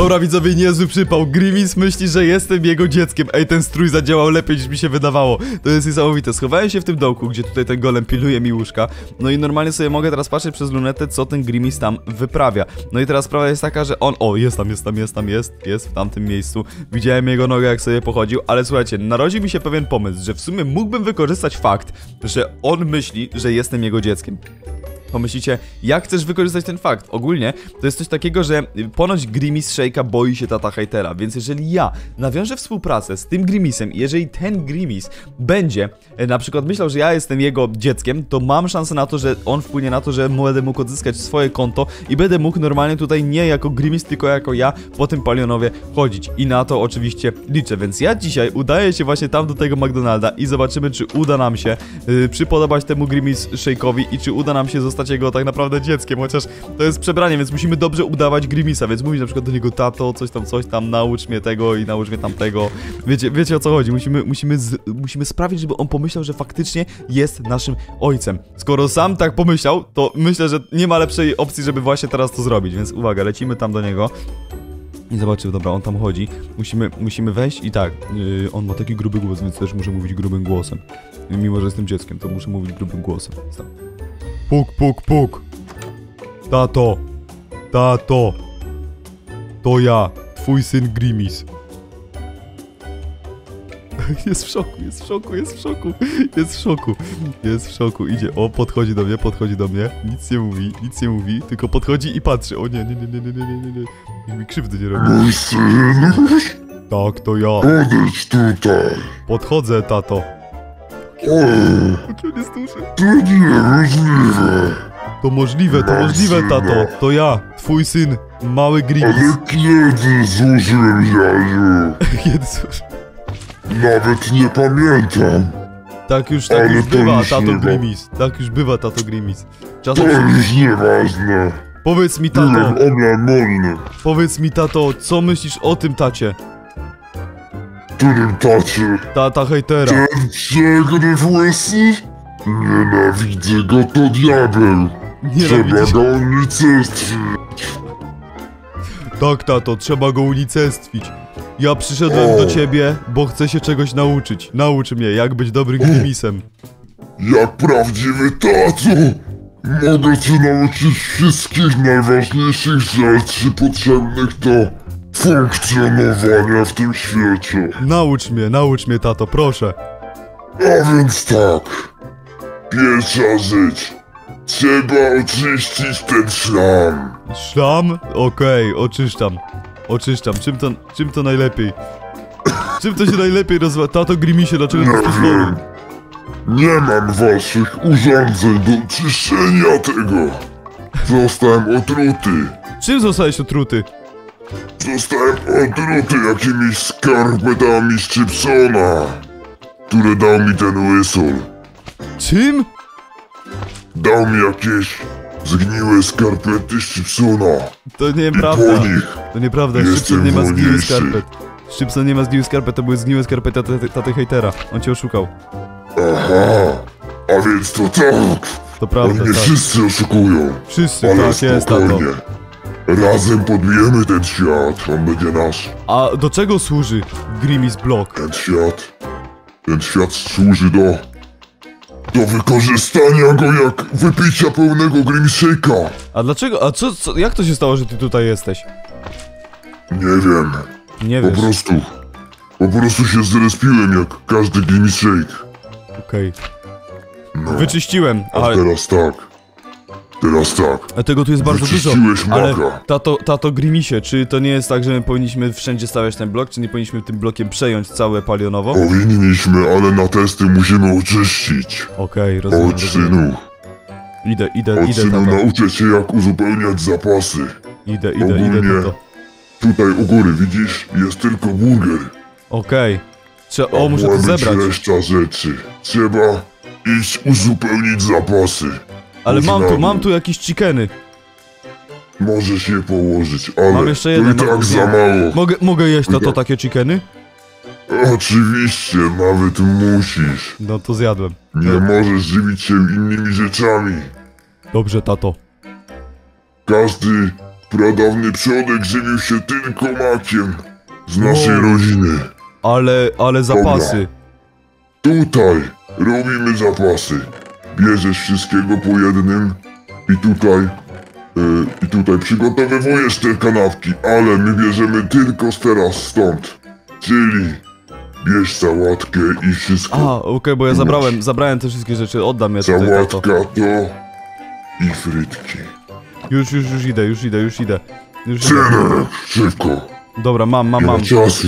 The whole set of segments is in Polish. Dobra widzowie, niezły przypał. Grimace myśli, że jestem jego dzieckiem. Ej, ten strój zadziałał lepiej niż mi się wydawało. To jest niesamowite. Schowałem się w tym dołku, gdzie tutaj ten golem piluje mi łóżka. No i normalnie sobie mogę teraz patrzeć przez lunetę, co ten Grimace tam wyprawia. No i teraz sprawa jest taka, że on... O, jest tam, jest tam, jest tam, jest w tamtym miejscu. Widziałem jego nogę, jak sobie pochodził. Ale słuchajcie, narodził mi się pewien pomysł, że w sumie mógłbym wykorzystać fakt, że on myśli, że jestem jego dzieckiem. Pomyślicie, jak chcesz wykorzystać ten fakt? Ogólnie to jest coś takiego, że ponoć Grimace Shake'a boi się tata hejtera, więc jeżeli ja nawiążę współpracę z tym Grimace'em i jeżeli ten Grimace będzie na przykład myślał, że ja jestem jego dzieckiem, to mam szansę na to, że on wpłynie na to, że będę mógł odzyskać swoje konto i będę mógł normalnie tutaj nie jako Grimace, tylko jako ja po tym Palionowie chodzić. I na to oczywiście liczę, więc ja dzisiaj udaję się właśnie tam do tego McDonalda i zobaczymy, czy uda nam się przypodobać temu Grimace Shake'owi i czy uda nam się zostać jego tak naprawdę dzieckiem, chociaż to jest przebranie, więc musimy dobrze udawać Grimace'a, więc mówić na przykład do niego: tato, coś tam, naucz mnie tego i naucz mnie tamtego. Wiecie o co chodzi, musimy sprawić, żeby on pomyślał, że faktycznie jest naszym ojcem. Skoro sam tak pomyślał, to myślę, że nie ma lepszej opcji, żeby właśnie teraz to zrobić, więc uwaga, lecimy tam do niego. I zobaczył, dobra, on tam chodzi. Musimy wejść i tak, on ma taki gruby głos, więc też muszę mówić grubym głosem. Mimo że jestem dzieckiem, to muszę mówić grubym głosem. Puk, puk, puk. Tato. Tato. To ja, twój syn Grimace. Jest w szoku, jest w szoku, jest w szoku. Jest w szoku, jest w szoku. Idzie, o, podchodzi do mnie. Nic nie mówi, tylko podchodzi i patrzy. O nie. Niech mi krzywdy nie robi. Mój syn. Tak, to ja. Podejdź tutaj. Podchodzę, tato. Jest duży. To niemożliwe. To możliwe, tato. To ja, twój syn, mały Grimace. Ale kiedy zużyłem jaju? Kiedy nawet nie pamiętam. Tak już bywa, tato Grimace. Tak już bywa, tato Grimace. Czasem to już nieważne. Powiedz mi, tato. Powiedz mi, tato, co myślisz o tym tacie? Którym tacie? Tata hejtera. Ten ciegny w łysy? Nienawidzę go, to diabeł. Trzeba go unicestwić. Tak, tato, trzeba go unicestwić. Ja przyszedłem do ciebie, bo chcę się czegoś nauczyć. Naucz mnie, jak być dobrym Grimace'em. Jak prawdziwy tato, mogę cię nauczyć wszystkich najważniejszych rzeczy potrzebnych do funkcjonowania w tym świecie. Naucz mnie, tato, proszę. A więc tak. Pierwsza rzecz. Trzeba oczyścić ten szlam. Szlam? Okej, oczyszczam. Czym to najlepiej? Czym to się najlepiej rozwa... Tato Grimace, dlaczego to jest chory? Nie mam waszych urządzeń do czyszczenia tego. Zostałem otruty. Czym zostałeś otruty? Zostałem otruty jakimiś skarpetami z Chipsona, które dał mi ten Whistle. Czym? Dał mi jakieś zgniłe skarpety z Chipsona. To nieprawda. I po nich to nieprawda, Chipson nie ma zgniłych skarpet. Chipson nie ma zgniłych skarpet, to były zgniłe skarpety taty hejtera. On cię oszukał. Aha, a więc to tak. To prawda, oni mnie wszyscy oszukują. Wszyscy, ale tak jest, tato. Razem podbijemy ten świat, on będzie nasz. A do czego służy Grimace Block? Ten świat służy do wykorzystania go jak wypicia pełnego Grimace Shake'a. A dlaczego? A co? Jak to się stało, że ty tutaj jesteś? Nie wiem. Nie wiesz. Po prostu się zrespiłem jak każdy Grimace Shake. Okej. No. Wyczyściłem. Ale... A teraz tak. A tego tu jest bardzo dużo, ale tato Grimace, czy to nie jest tak, że my powinniśmy wszędzie stawiać ten blok, czy nie powinniśmy tym blokiem przejąć całe Palionowo? Powinniśmy, ale na testy musimy oczyścić. Okej, rozumiem. Od synu. Idę, synu, nauczę cię, jak uzupełniać zapasy. Idę, tato. Tutaj u góry, widzisz, jest tylko burger. Okej. O, muszę to zebrać. Reszta rzeczy. Trzeba iść uzupełnić zapasy. Ale mam tu jakieś chickeny. Możesz je położyć, ale mam jeszcze jeden, to i tak za mało. Mogę jeść, tato, takie chickeny? Oczywiście, nawet musisz. No to zjadłem. Nie możesz żywić się innymi rzeczami. Dobrze, tato. Każdy Pradawny przodek żywił się tylko makiem z naszej rodziny. Ale zapasy. Dobra. Tutaj robimy zapasy. Bierzesz wszystkiego po jednym i tutaj... I tutaj przygotowywujesz te kanapki, ale my bierzemy tylko teraz stąd. Czyli bierz sałatkę i wszystko. Okej, bo ja zabrałem te wszystkie rzeczy, oddam je tutaj. Sałatka to i frytki. Już idę. Cenę, szybko. Dobra, mam. Czasu.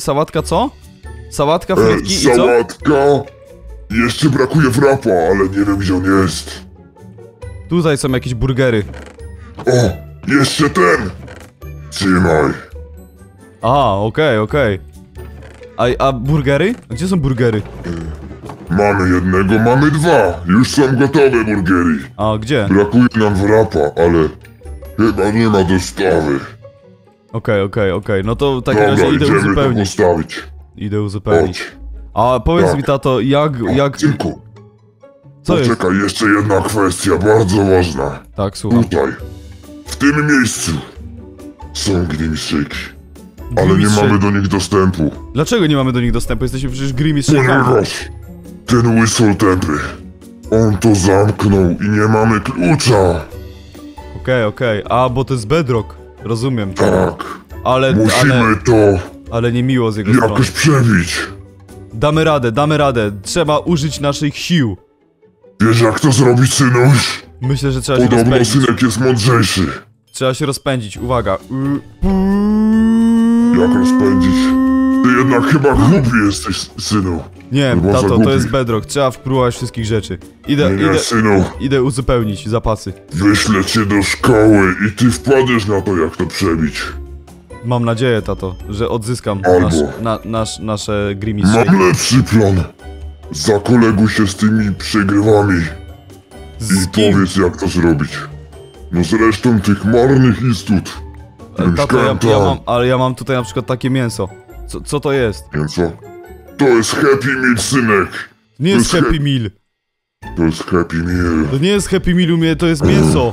Sałatka co? Sałatka, frytki i co? Sałatka. Jeszcze brakuje wrapa, ale nie wiem gdzie on jest. Tutaj są jakieś burgery. O! Jeszcze ten! Trzymaj. Okej. A burgery? Gdzie są burgery? Mamy jednego, mamy dwa. Już są gotowe burgery. A gdzie? Brakuje nam wrapa, ale chyba nie ma dostawy. Okej. No to w takim razie idę uzupełnić. Chodź. A powiedz mi, tato, jak... Co jest? Czekaj, jeszcze jedna kwestia, bardzo ważna. Tak, słucham. Tutaj, w tym miejscu, są Grimace'iki. Ale nie mamy do nich dostępu. Dlaczego nie mamy do nich dostępu? Jesteśmy przecież Grimace'ikami. Ponieważ ten Whistle tępy, on to zamknął i nie mamy klucza. Okej. A, bo to jest Bedrock, rozumiem. Tak. Ale... Musimy to... Ale niemiło z jego strony. Jakoś przebić. Damy radę. Trzeba użyć naszych sił. Wiesz jak to zrobić, synuś? Myślę, że trzeba się rozpędzić. Podobno synek jest mądrzejszy. Trzeba się rozpędzić, uwaga. Jak rozpędzić? Ty jednak chyba głupi jesteś, synu. Nie, tato, to jest Bedrock. Trzeba wpróbować wszystkich rzeczy. Idę uzupełnić zapasy. Wyślę cię do szkoły i ty wpadniesz na to, jak to przebić. Mam nadzieję, tato, że odzyskam nasze Grimace. Mam lepszy plan. Zakoleguj się z tymi przegrywami i powiedz jak to zrobić. No zresztą tych marnych istut. Tato, ja mam tutaj na przykład takie mięso. Co to jest? Mięso? To jest Happy Meal, synek. Nie jest Happy Meal. To jest Happy Meal. To nie jest Happy Meal, to jest mięso.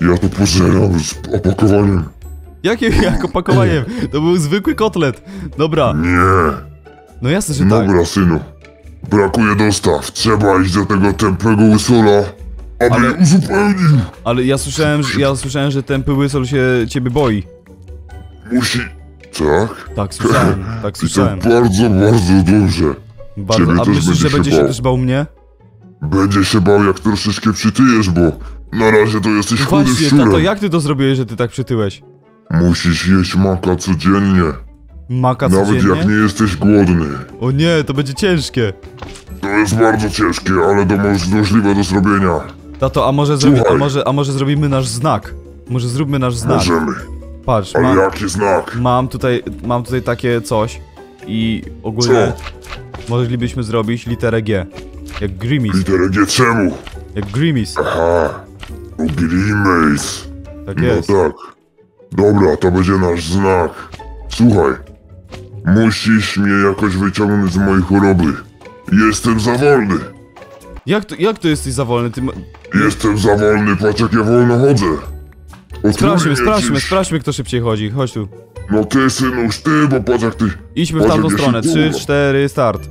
Ja to pożeram z opakowaniem. Jak opakowaniem? To był zwykły kotlet. Dobra. Nie. No jasne, że tak. Dobra, synu. Brakuje dostaw, trzeba iść do tego tępego Whistle'a, aby uzupełnił. Ale ja słyszałem, że tępy Whistle się ciebie boi. Musi... Tak? Tak, słyszałem. I to bardzo dobrze. A myślisz, że będzie się też bał mnie? Będzie się bał, jak troszeczkę przytyjesz, bo na razie to jesteś chudy szczurem. Tato, jak ty to zrobiłeś, że ty tak przytyłeś? Musisz jeść maka codziennie. Nawet jak nie jesteś głodny. O nie, to będzie ciężkie. To jest bardzo ciężkie, ale to możliwe do zrobienia. Tato, a może zrobimy nasz znak? Może zróbmy nasz znak. Możemy. Patrz, ale jaki znak? Mam tutaj takie coś. I ogólnie moglibyśmy zrobić literę G. Jak Grimace. Literę G czemu? Jak Grimace. Aha, Grimace. Tak jest. No tak. Dobra, to będzie nasz znak. Słuchaj, musisz mnie jakoś wyciągnąć z mojej choroby. Jestem za wolny. Jak to jesteś za wolny? Jestem za wolny, patrz jak ja wolno chodzę. Sprawdźmy kto szybciej chodzi, chodź tu. No ty synuś, ty, bo patrz jak ty... Idźmy w tamtą stronę, 3, 4, start.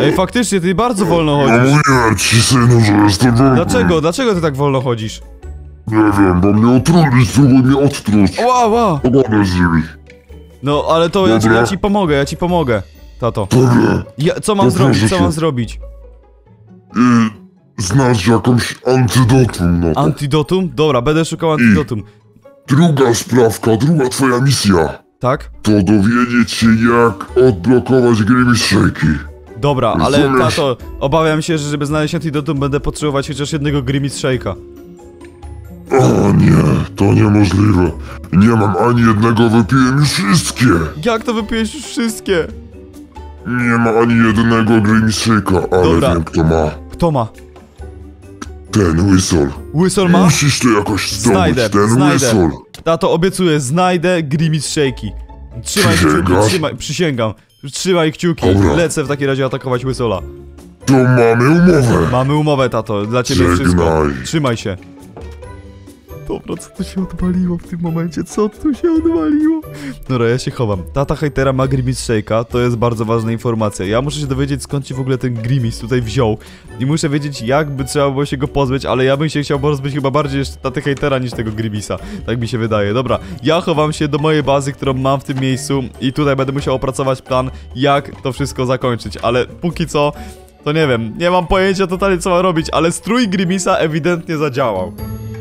Ej, faktycznie ty bardzo wolno chodzisz. Mówiłem ci, synu, że jestem wolny. Dlaczego ty tak wolno chodzisz? Nie wiem, bo mnie otrulić, spróbuj mnie odtruć. Ła. No, ale to ja ci pomogę, tato. Co mam zrobić? Znasz jakąś antidotum na to. Antidotum? Dobra, będę szukał antidotum. Druga twoja misja. Tak? To dowiedzieć się jak odblokować Grimace Shake'i. Dobra, ale tato, obawiam się, że żeby znaleźć antidotum będę potrzebować chociaż jednego Grimace Shake'a. O nie, to niemożliwe. Nie mam ani jednego, wypiłem już wszystkie. Jak to wypiłeś już wszystkie? Nie ma ani jednego Grimace'ika, ale wiem kto ma. Kto ma? Ten Whistle. Whistle ma? Musisz to jakoś zdobyć, Whistle. Tato, obiecuję, znajdę Grimace'iki. Trzymaj kciuki, przysięgam. Trzymaj kciuki, lecę w takim razie atakować Whistle'a. To mamy umowę. Mamy umowę, tato, dla ciebie wszystko. Trzymaj się. Dobra, co tu się odwaliło w tym momencie? Co tu się odwaliło? Dobra, ja się chowam. Tata hejtera ma Grimace Shake'a, to jest bardzo ważna informacja. Ja muszę się dowiedzieć, skąd się w ogóle ten Grimace tutaj wziął. I muszę wiedzieć, jak by trzeba było się go pozbyć, ale ja bym się chciał pozbyć chyba bardziej jeszcze taty hejtera niż tego Grimace'a. Tak mi się wydaje. Dobra, ja chowam się do mojej bazy, którą mam w tym miejscu i tutaj będę musiał opracować plan, jak to wszystko zakończyć. Ale póki co, to nie wiem, nie mam pojęcia totalnie, co mam robić, ale strój Grimace'a ewidentnie zadziałał.